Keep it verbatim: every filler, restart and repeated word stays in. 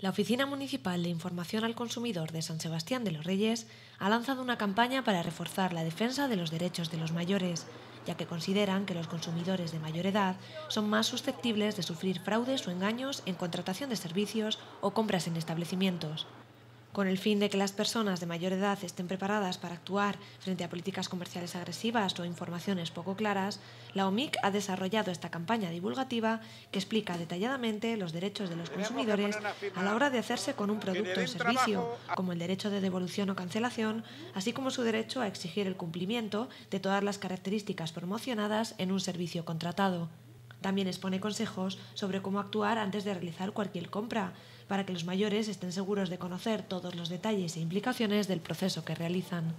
La Oficina Municipal de Información al Consumidor de San Sebastián de los Reyes ha lanzado una campaña para reforzar la defensa de los derechos de los mayores, ya que consideran que los consumidores de mayor edad son más susceptibles de sufrir fraudes o engaños en contratación de servicios o compras en establecimientos. Con el fin de que las personas de mayor edad estén preparadas para actuar frente a políticas comerciales agresivas o informaciones poco claras, la O M I C ha desarrollado esta campaña divulgativa que explica detalladamente los derechos de los consumidores a la hora de hacerse con un producto o servicio, como el derecho de devolución o cancelación, así como su derecho a exigir el cumplimiento de todas las características promocionadas en un servicio contratado. También expone consejos sobre cómo actuar antes de realizar cualquier compra, para que los mayores estén seguros de conocer todos los detalles e implicaciones del proceso que realizan.